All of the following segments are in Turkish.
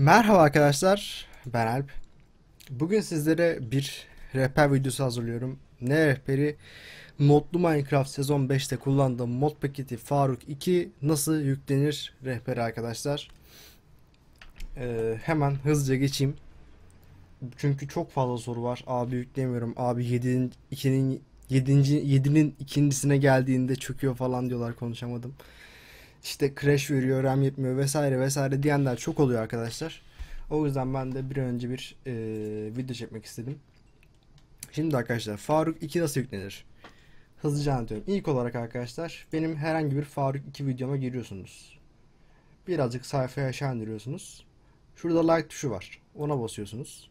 Merhaba arkadaşlar, ben Alp. Bugün sizlere bir rehber videosu hazırlıyorum. Ne rehberi? Modlu Minecraft sezon 5'te kullandığım mod paketi Faruk 2 nasıl yüklenir rehberi arkadaşlar. Hemen hızlıca geçeyim. Çünkü çok fazla soru var. Abi yükleyemiyorum. Abi 7'nin ikincisine geldiğinde çöküyor falan diyorlar, konuşamadım. İşte crash veriyor, RAM yetmiyor vesaire vesaire diyenler çok oluyor arkadaşlar. O yüzden ben de bir önce bir video çekmek istedim. Şimdi arkadaşlar, Faruk 2 nasıl yüklenir? Hızlıca anlatıyorum. İlk olarak arkadaşlar, benim herhangi bir Faruk 2 videoma giriyorsunuz. Birazcık sayfaya aşağı indiriyorsunuz. Şurada like tuşu var. Ona basıyorsunuz.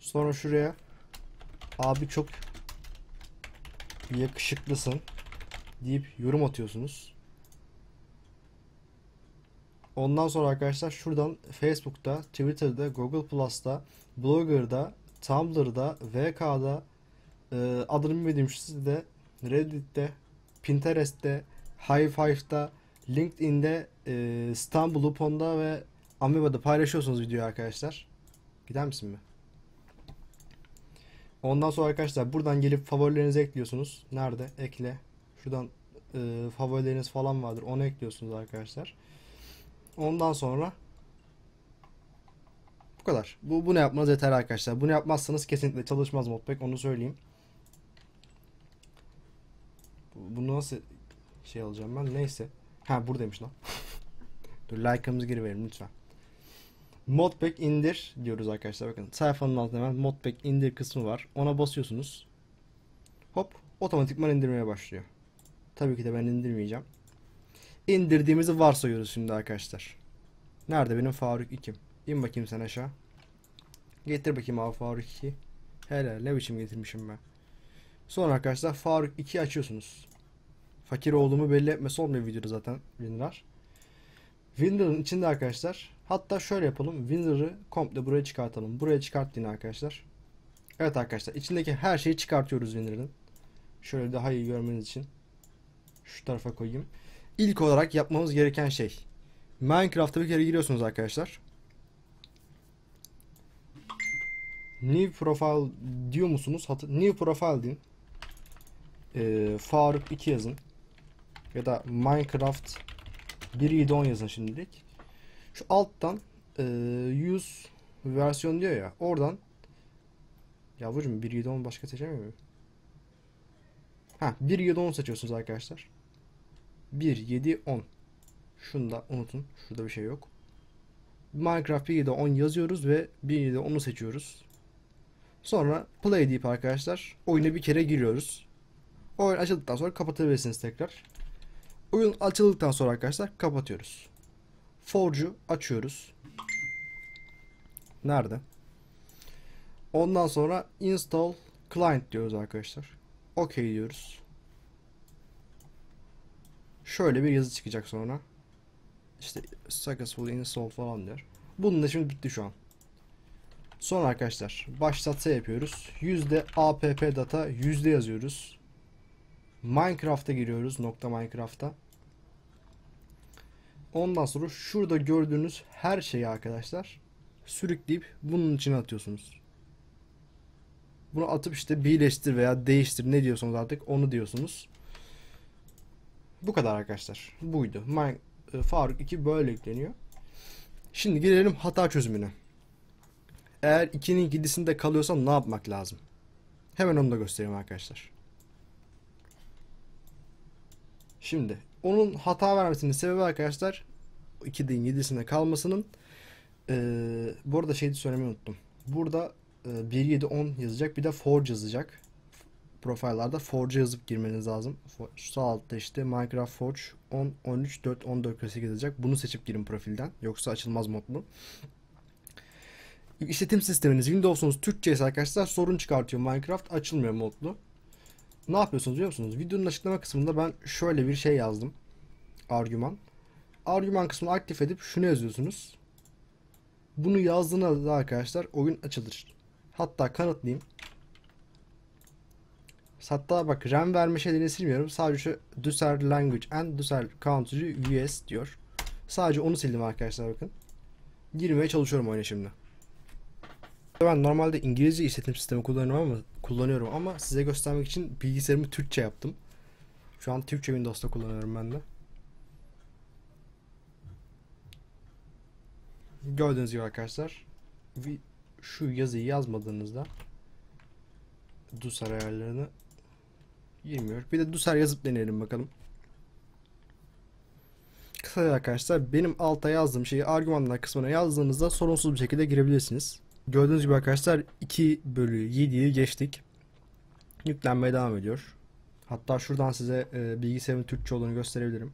Sonra şuraya "Abi çok yakışıklısın" deyip yorum atıyorsunuz. Ondan sonra arkadaşlar şuradan Facebook'ta, Twitter'da, Google Plus'ta, Blogger'da, Tumblr'da, VK'da, adını bilmediğim sitede, Reddit'te, Pinterest'te, High5'da, LinkedIn'de, Stumble Upon'da ve Ameba'da paylaşıyorsunuz videoyu arkadaşlar. Gider misin mi? Ondan sonra arkadaşlar buradan gelip favorilerinizi ekliyorsunuz. Nerede? Ekle. Şuradan favorileriniz falan vardır. Onu ekliyorsunuz arkadaşlar. Ondan sonra bu kadar. Bunu yapmanız yeter arkadaşlar. Bunu yapmazsanız kesinlikle çalışmaz modpack, onu söyleyeyim. Bunu nasıl şey alacağım ben? Neyse. Ha, buradaymış lan. Dur, like'ımızı geri verelim lütfen. Modpack indir diyoruz arkadaşlar. Bakın sayfanın altında hemen modpack indir kısmı var. Ona basıyorsunuz. Hop, otomatikman indirmeye başlıyor. Tabii ki de ben indirmeyeceğim. İndirdiğimizi varsayıyoruz şimdi arkadaşlar. Nerede benim Faruk 2? İn bakayım sen aşağı. Getir bakayım abi Faruk 2. Hele ne biçim getirmişim ben. Sonra arkadaşlar Faruk 2'yi açıyorsunuz. Fakir olduğumu belli etmesi olmuyor videoda zaten Winrar. Winrar'ın içinde arkadaşlar, hatta şöyle yapalım. Winrar'ı komple buraya çıkartalım. Buraya çıkart yine arkadaşlar. Evet arkadaşlar, içindeki her şeyi çıkartıyoruz Winrar'ın. Şöyle daha iyi görmeniz için şu tarafa koyayım. İlk olarak yapmamız gereken şey, Minecraft'a bir kere giriyorsunuz arkadaşlar. New Profile diyor musunuz? New Profile deyin. Faruk 2 yazın. Ya da Minecraft 1.7.10 yazın şimdilik. Şu alttan Use versiyon diyor ya. Oradan yavrucuğum 1.7.10 başka seçemiyor muyum? Ha, 1.7.10 seçiyorsunuz arkadaşlar. 1.7.10. Şunu da unutun. Şurada bir şey yok. Minecraft 1.7.10 yazıyoruz ve 1.7.10'u seçiyoruz. Sonra play deyip arkadaşlar oyuna bir kere giriyoruz. Oyun açıldıktan sonra kapatabilirsiniz tekrar. Oyun açıldıktan sonra arkadaşlar kapatıyoruz. Forge'u açıyoruz. Nerede? Ondan sonra install client diyoruz arkadaşlar. OK diyoruz. Şöyle bir yazı çıkacak sonra. İşte successful install falan diyor. Bunun da şimdi bitti şu an. Sonra arkadaşlar başlatsa yapıyoruz. %app data %100 yazıyoruz. Minecraft'a giriyoruz. Minecraft'a. Ondan sonra şurada gördüğünüz her şeyi arkadaşlar sürükleyip bunun içine atıyorsunuz. Bunu atıp işte birleştir veya değiştir, ne diyorsunuz artık onu diyorsunuz. Bu kadar arkadaşlar. Buydu. Faruk 2 böyle ekleniyor. Şimdi gelelim hata çözümüne. Eğer 2'nin 7'sinde kalıyorsan ne yapmak lazım? Hemen onu da göstereyim arkadaşlar. Şimdi onun hata vermesinin sebebi arkadaşlar 2'nin 7'sinde kalmasının bu arada şeyi söylemeyi unuttum. Burada 1.7.10 yazacak, bir de Forge yazacak. Profillarda Forge'a yazıp girmeniz lazım. Sağ altta işte Minecraft Forge 10, 13, 4, 14, 48 yazacak. Bunu seçip girin profilden. Yoksa açılmaz modlu. İşletim sisteminiz Windows'unuz Türkçe ise arkadaşlar sorun çıkartıyor. Minecraft açılmıyor modlu. Ne yapıyorsunuz biliyor musunuz? Videonun açıklama kısmında ben şöyle bir şey yazdım. Argüman. Argüman kısmını aktif edip şunu yazıyorsunuz. Bunu yazdığınızda arkadaşlar oyun açılır. Hatta kanıtlayayım. Hatta bak, RAM verme şeylerini silmiyorum. Sadece şu "Düser language and Düser country US" diyor. Sadece onu sildim arkadaşlar, bakın. girmeye çalışıyorum oyuna şimdi. Ben normalde İngilizce işletim sistemi kullanıyorum ama size göstermek için bilgisayarımı Türkçe yaptım. Şu an Türkçe Windows'ta kullanıyorum ben de. Gördüğünüz gibi arkadaşlar, şu yazıyı yazmadığınızda dosya ayarlarını girmiyor. Bir de dosya yazıp deneyelim bakalım. Kısaca arkadaşlar, benim alta yazdığım şeyi argümanlar kısmına yazdığınızda sorunsuz bir şekilde girebilirsiniz. Gördüğünüz gibi arkadaşlar 2/7'yi geçtik. Yüklenmeye devam ediyor. Hatta şuradan size bilgisayarın Türkçe olduğunu gösterebilirim.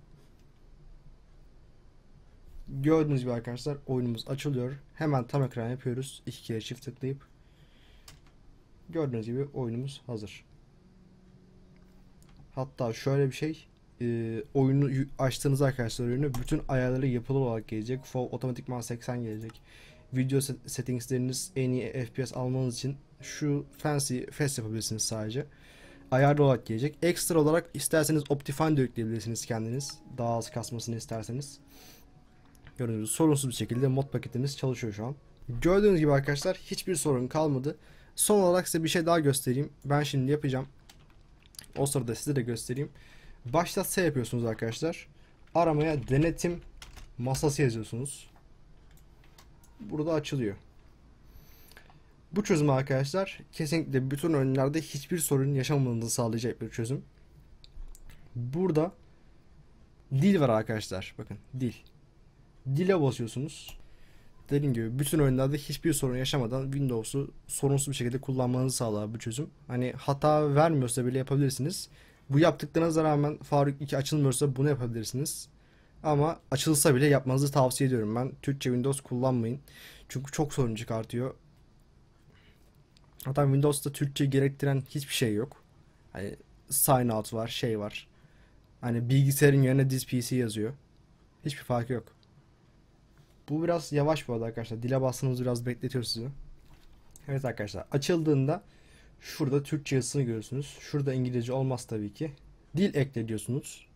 Gördüğünüz gibi arkadaşlar oyunumuz açılıyor. Hemen tam ekran yapıyoruz. 2 kere çift tıklayıp. Gördüğünüz gibi oyunumuz hazır. Hatta şöyle bir şey. Oyunu açtığınız arkadaşlar oyunu bütün ayarları yapılı olarak gelecek. Full otomatikman 80 gelecek. Video settingsleriniz en iyi FPS almanız için şu fancy fast yapabilirsiniz sadece. Ayarlı olarak gelecek. Ekstra olarak isterseniz Optifine de yükleyebilirsiniz kendiniz. Daha az kasmasını isterseniz. Gördüğünüz gibi sorunsuz bir şekilde mod paketimiz çalışıyor şu an. Gördüğünüz gibi arkadaşlar hiçbir sorun kalmadı. Son olarak size bir şey daha göstereyim. Ben şimdi yapacağım. O sırada size de göstereyim. Başta S yapıyorsunuz arkadaşlar. Aramaya denetim masası yazıyorsunuz. Burada açılıyor. Bu çözüm arkadaşlar kesinlikle bütün oyunlarda hiçbir sorun yaşamamanızı sağlayacak bir çözüm. Burada dil var arkadaşlar. Bakın dil. Dile basıyorsunuz. Dediğim gibi bütün oyunlarda hiçbir sorun yaşamadan Windows'u sorunsuz bir şekilde kullanmanızı sağlar bu çözüm. Hani hata vermiyorsa bile yapabilirsiniz. Bu yaptıklarınıza rağmen Faruk 2 açılmıyorsa bunu yapabilirsiniz. Ama açılsa bile yapmanızı tavsiye ediyorum ben. Türkçe Windows kullanmayın. Çünkü çok sorun çıkartıyor. Hatta Windows'ta Türkçe gerektiren hiçbir şey yok. Hani sign out var, şey var. Hani bilgisayarın yerine this PC yazıyor. Hiçbir farkı yok. Bu biraz yavaş bu arada arkadaşlar. Dile bastığınız biraz bekletiyor sizi. Evet arkadaşlar, açıldığında şurada Türkçe yazısını görürsünüz. Şurada İngilizce olmaz tabii ki. Dil ekle diyorsunuz.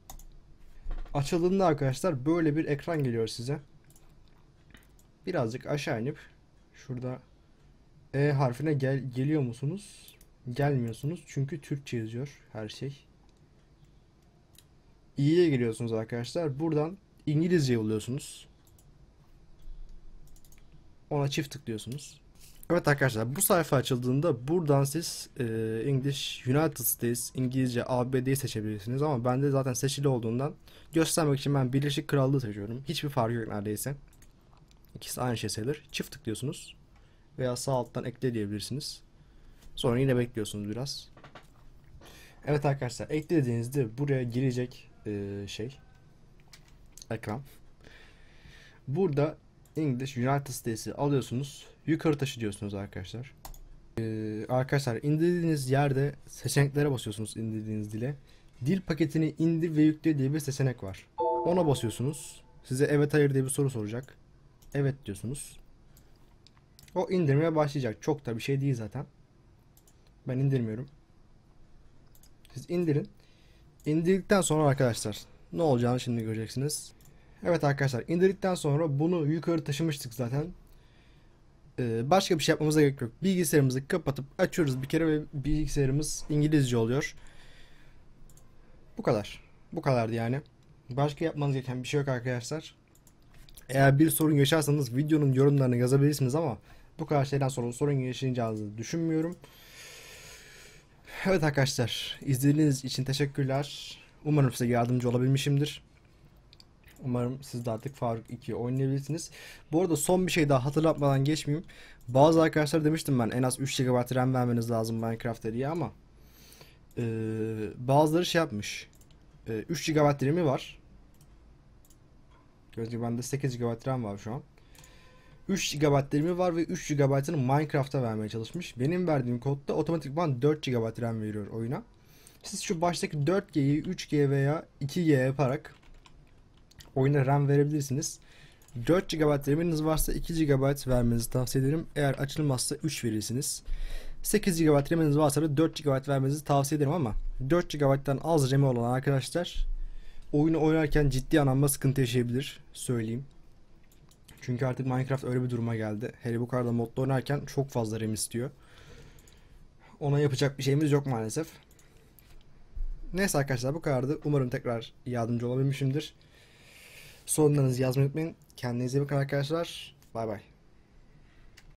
Açıldığında arkadaşlar böyle bir ekran geliyor size. Birazcık aşağı inip şurada E harfine geliyor musunuz? Gelmiyorsunuz çünkü Türkçe yazıyor her şey. İ'ye geliyorsunuz arkadaşlar. Buradan İngilizce oluyorsunuz. Ona çift tıklıyorsunuz. Evet arkadaşlar, bu sayfa açıldığında buradan siz English United States, İngilizce ABD'yi seçebilirsiniz ama bende zaten seçili olduğundan göstermek için ben Birleşik Krallığı seçiyorum. Hiçbir farkı yok neredeyse. İkisi aynı şey sayılır. Çift tıklıyorsunuz veya sağ alttan ekle diyebilirsiniz. Sonra yine bekliyorsunuz biraz. Evet arkadaşlar, eklediğinizde buraya girecek ekran. Burada English United States'i alıyorsunuz. Yukarı taşıyorsunuz arkadaşlar. Arkadaşlar indirdiğiniz yerde seçeneklere basıyorsunuz indirdiğiniz dile. Dil paketini indir ve yükle diye bir seçenek var. Ona basıyorsunuz. Size evet hayır diye bir soru soracak. Evet diyorsunuz. O indirmeye başlayacak. Çok da bir şey değil zaten. Ben indirmiyorum. Siz indirin. İndirdikten sonra arkadaşlar ne olacağını şimdi göreceksiniz. Evet arkadaşlar, indirdikten sonra bunu yukarı taşımıştık zaten. Başka bir şey yapmamıza gerek yok. Bilgisayarımızı kapatıp açıyoruz bir kere ve bilgisayarımız İngilizce oluyor. Bu kadar. Bu kadardı yani. Başka yapmanız gereken bir şey yok arkadaşlar. Eğer bir sorun yaşarsanız videonun yorumlarına yazabilirsiniz ama bu kadar şeyden sonra sorun yaşayacağınızı düşünmüyorum. Evet arkadaşlar, izlediğiniz için teşekkürler. Umarım size yardımcı olabilmişimdir. Umarım siz de artık Faruk 2'yi oynayabilirsiniz. Bu arada son bir şey daha hatırlatmadan geçmeyeyim. Bazı arkadaşlar demiştim ben en az 3 GB RAM vermeniz lazım Minecraft'ta diye ama bazıları şey yapmış. 3 GB RAM'i var. Gördüğünüz gibi bende 8 GB RAM var şu an. 3 GB RAM'i var ve 3 GB'ını Minecraft'a vermeye çalışmış. Benim verdiğim kodda otomatikman 4 GB RAM veriyor oyuna. Siz şu baştaki 4G'yi 3G veya 2G yaparak oyuna RAM verebilirsiniz. 4 GB RAM'iniz varsa 2 GB vermenizi tavsiye ederim. Eğer açılmazsa 3 verirsiniz. 8 GB RAM'iniz varsa da 4 GB vermenizi tavsiye ederim ama 4 GB'dan az RAM'i olan arkadaşlar oyunu oynarken ciddi anlamda sıkıntı yaşayabilir. Söyleyeyim. Çünkü artık Minecraft öyle bir duruma geldi. Hele bu kadar da modda oynarken çok fazla RAM istiyor. Ona yapacak bir şeyimiz yok maalesef. Neyse arkadaşlar, bu kadardı. Umarım tekrar yardımcı olabilmişimdir. Sorunlarınızı yazmayı unutmayın. Kendinize iyi bakın arkadaşlar. Bay bay.